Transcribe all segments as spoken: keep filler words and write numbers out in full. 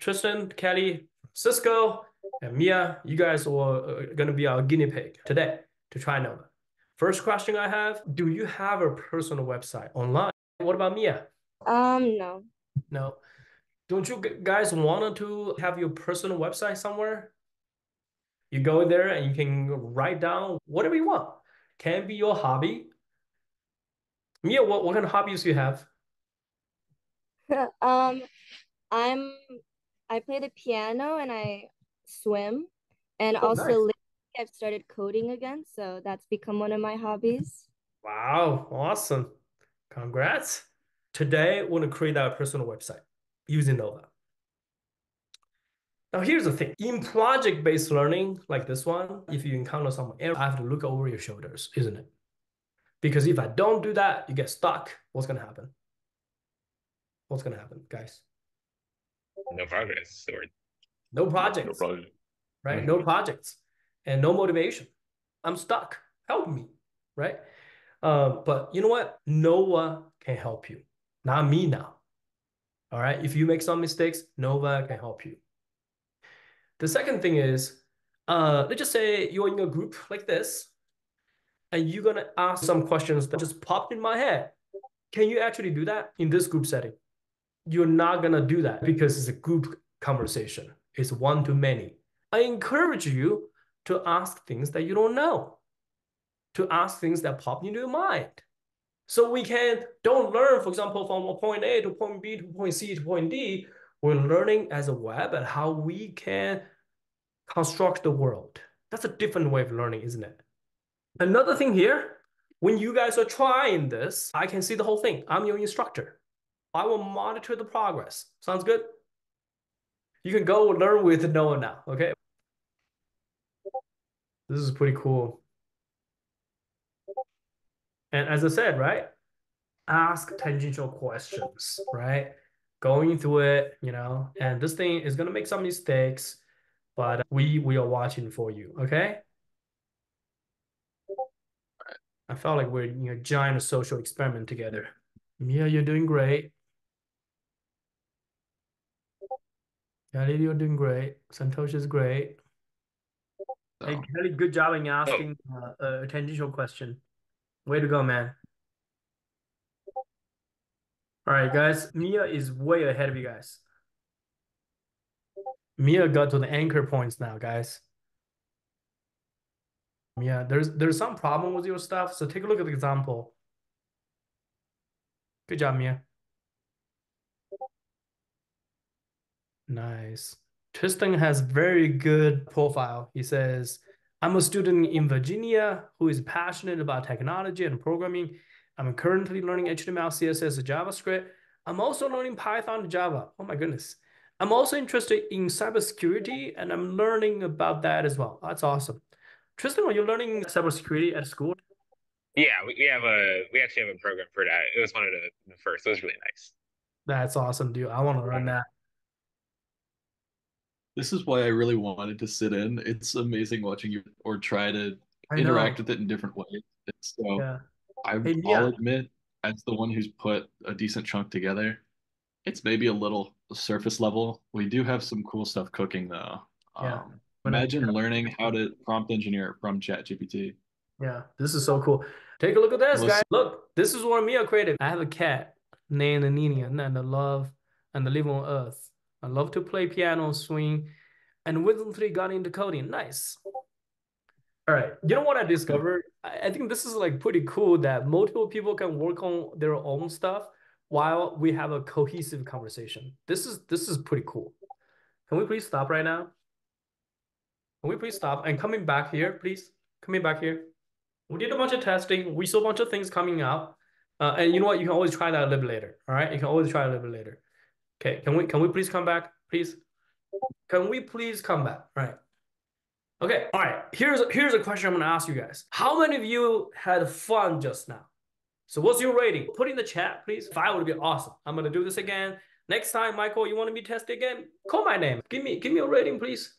Tristan, Kelly, Cisco, and Mia, you guys are going to be our guinea pig today to try Nova. First question I have, do you have a personal website online? What about Mia? Um, no. No. Don't you guys want to have your personal website somewhere? You go there and you can write down whatever you want. Can be your hobby. Mia, what, what kind of hobbies do you have? um, I'm, I play the piano and I swim. And oh, also nice. Lately I've started coding again. So that's become one of my hobbies. Wow, awesome. Congrats. Today, we're going to create our personal website using Nova. Now, here's the thing. In project-based learning, like this one, if you encounter some error, I have to look over your shoulders, isn't it? Because if I don't do that, you get stuck. What's going to happen? What's going to happen, guys? No progress. Or... No projects. No project. Right? No projects. And no motivation. I'm stuck. Help me. Right? Um, but you know what? Nova can help you. Not me now. All right? If you make some mistakes, Nova can help you. The second thing is, uh, let's just say you're in a group like this, and you're going to ask some questions that just popped in my head. Can you actually do that in this group setting? You're not going to do that because it's a group conversation. It's one to many. I encourage you to ask things that you don't know, to ask things that pop into your mind. So we can don't learn, for example, from point A to point B to point C to point D. We're learning as a web and how we can construct the world. That's a different way of learning, isn't it? Another thing here, when you guys are trying this, I can see the whole thing. I'm your instructor. I will monitor the progress. Sounds good? You can go learn with Noah now, okay? This is pretty cool. And as I said, right? Ask tangential questions, right? Going through it, you know, and this thing is going to make some mistakes, but we, we are watching for you, okay? I felt like we're in a giant social experiment together. Mia, you're doing great. Kelly, you're doing great. Santosh is great. So. Hey, Kelly, good job in asking oh. uh, a tangential question. Way to go, man. All right, guys, Mia is way ahead of you guys. Mia got to the anchor points now, guys. Mia, there's there's some problem with your stuff, so take a look at the example. Good job, Mia. Nice. Tristan has very good profile. He says, I'm a student in Virginia who is passionate about technology and programming. I'm currently learning H T M L, C S S, and JavaScript. I'm also learning Python and Java. Oh my goodness. I'm also interested in cybersecurity, and I'm learning about that as well. That's awesome. Tristan, are you learning cybersecurity at school? Yeah, we, we have a we actually have a program for that. It was one of the first. It was really nice. That's awesome, dude. I want to learn that. This is why I really wanted to sit in. It's amazing watching you or try to interact with it in different ways. So yeah. I, hey, I'll admit, as the one who's put a decent chunk together, it's maybe a little surface level. We do have some cool stuff cooking, though. Yeah. Um, imagine I, learning how to prompt engineer from Chat G P T. Yeah, this is so cool. Take a look at this, Let's, guys. Look, this is what Mia created. I have a cat named Nina, and I love and I live on Earth. I love to play piano, swing, and Wisdom three got into coding. Nice. All right. You know what I discovered? I think this is like pretty cool that multiple people can work on their own stuff while we have a cohesive conversation. This is this is pretty cool. Can we please stop right now? Can we please stop? And coming back here, please. Coming back here. We did a bunch of testing. We saw a bunch of things coming out. Uh, and you know what? You can always try that a little bit later. All right. You can always try a little bit later. Okay, can we can we please come back, please? Can we please come back? All right. Okay, all right. Here's here's a question I'm gonna ask you guys. How many of you had fun just now? So what's your rating? Put it in the chat, please. Five would be awesome. I'm gonna do this again. Next time, Michael, you want to be tested again? Call my name. Give me give me a rating, please.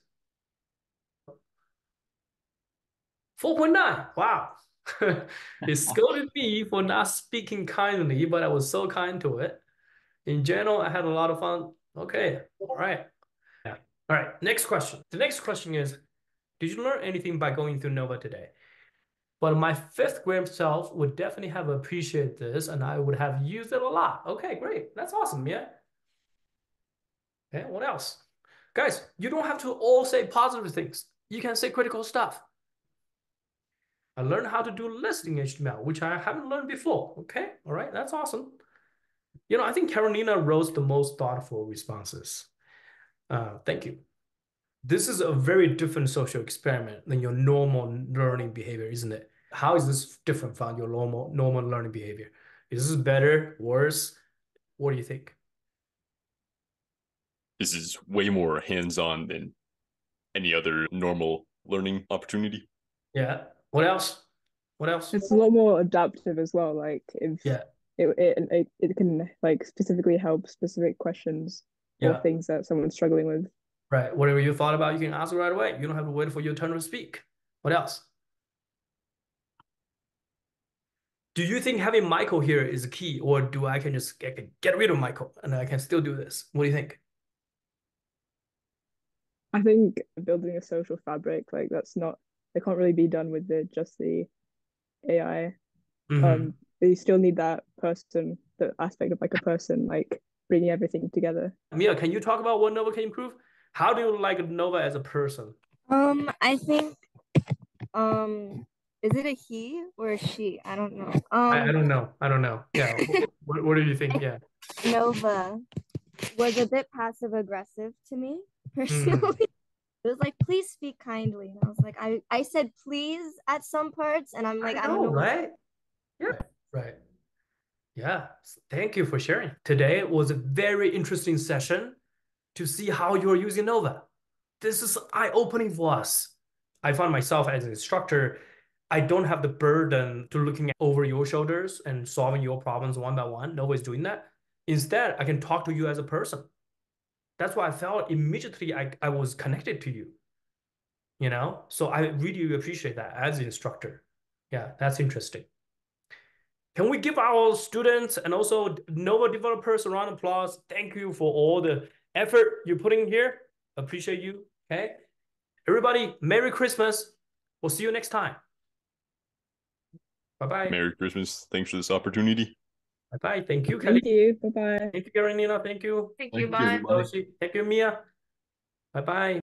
four point nine. Wow. It scolded me for not speaking kindly, but I was so kind to it. In general, I had a lot of fun. Okay, all right. All right, next question. The next question is, did you learn anything by going through Nova today? But my fifth grade self would definitely have appreciated this, and I would have used it a lot. Okay, great. That's awesome, yeah? Okay, what else? Guys, you don't have to all say positive things. You can say critical stuff. I learned how to do listing H T M L, which I haven't learned before. Okay, all right, that's awesome. You know, I think Carolina wrote the most thoughtful responses. Uh, thank you. This is a very different social experiment than your normal learning behavior, isn't it? How is this different from your normal normal learning behavior? Is this better, worse? What do you think? This is way more hands-on than any other normal learning opportunity. Yeah. What else? What else? It's a lot more adaptive as well. Like if yeah. it, it it it can like specifically help specific questions yeah. or things that someone's struggling with. Right. Whatever you thought about, you can answer right away. You don't have to wait for your turn to speak. What else? Do you think having Michael here is a key, or do I can just I can get rid of Michael and I can still do this? What do you think? I think building a social fabric, like that's not, it can't really be done with the, just the A I. Mm-hmm. Um, but you still need that person, the aspect of like a person, like bringing everything together. Mia, can you talk about what Nova can improve? How do you like Nova as a person? Um, I think, um, is it a he or a she? I don't know. Um, I, I don't know. I don't know. Yeah. what, what do you think? Yeah. Nova was a bit passive aggressive to me personally. Mm. It was like, please speak kindly. And I was like, I, I said please at some parts, and I'm like, I, know, I don't know. Right? Yeah. Right. Yeah. Thank you for sharing. Today was a very interesting session to see how you're using Nova. This is eye-opening for us. I found myself as an instructor, I don't have the burden to looking over your shoulders and solving your problems one by one. Nobody's doing that. Instead, I can talk to you as a person. That's why I felt immediately I, I was connected to you, you know? So I really appreciate that as an instructor. Yeah, that's interesting. Can we give our students and also Nova developers a round of applause? Thank you for all the effort you're putting here. Appreciate you, okay? Everybody, Merry Christmas. We'll see you next time. Bye-bye. Merry Christmas. Thanks for this opportunity. Bye-bye. Thank you, Kelly. Thank you. Bye-bye. Thank you, Carolina. Thank you. Thank you. Bye. Thank you, Mia. Bye-bye.